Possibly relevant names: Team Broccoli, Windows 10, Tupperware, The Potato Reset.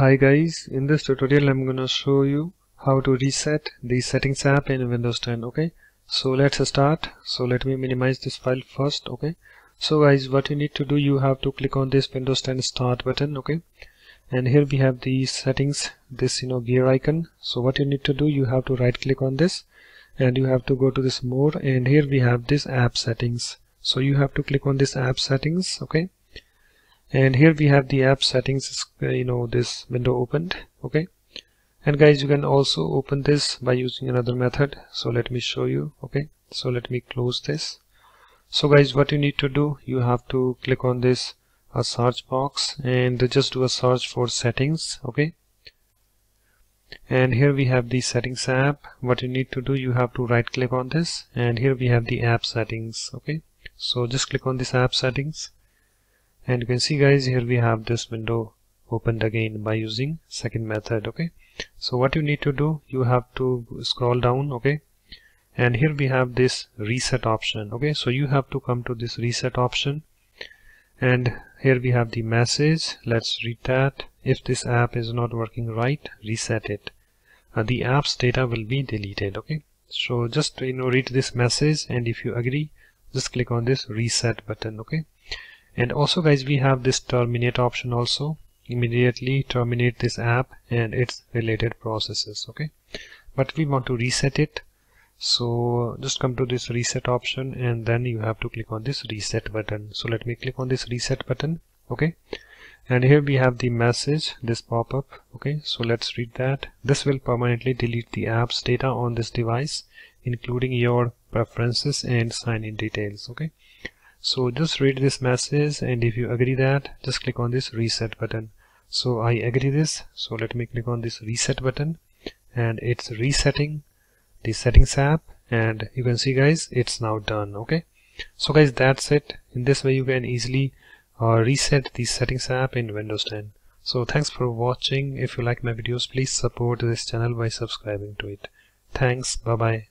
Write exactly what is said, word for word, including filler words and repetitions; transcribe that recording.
Hi guys, in this tutorial I'm gonna show you how to reset the settings app in Windows ten. Okay, so let's start. So let me minimize this file first. Okay, so guys, what you need to do, you have to click on this Windows ten start button. Okay, and here we have the settings, this you know gear icon. So what you need to do, you have to right click on this and you have to go to this more, and here we have this app settings. So you have to click on this app settings. Okay, and here we have the app settings, you know, this window opened. Okay, and guys, you can also open this by using another method, so let me show you. Okay, so let me close this. So guys, what you need to do, you have to click on this a search box and just do a search for settings. Okay, and here we have the settings app. What you need to do, you have to right click on this and here we have the app settings. Okay, so just click on this app settings. And you can see guys, here we have this window opened again by using second method. Okay, so what you need to do, you have to scroll down. Okay, and here we have this reset option. Okay, so you have to come to this reset option, and here we have the message. Let's read that. If this app is not working right, reset it. Uh, the app's data will be deleted. Okay, so just you know read this message, and if you agree, just click on this reset button. Okay, and also guys, we have this terminate option also. Immediately terminate this app and its related processes. Okay, but we want to reset it, so just come to this reset option and then you have to click on this reset button. So let me click on this reset button. Okay, and here we have the message, this pop-up. Okay, so let's read that. This will permanently delete the app's data on this device, including your preferences and sign-in details. Okay, so just read this message, and if you agree that, just click on this reset button. So I agree this, so let me click on this reset button, and it's resetting the settings app, and you can see guys, it's now done. Okay, so guys, that's it. In this way you can easily uh, reset the settings app in Windows ten. So thanks for watching. If you like my videos, please support this channel by subscribing to it. Thanks, bye bye.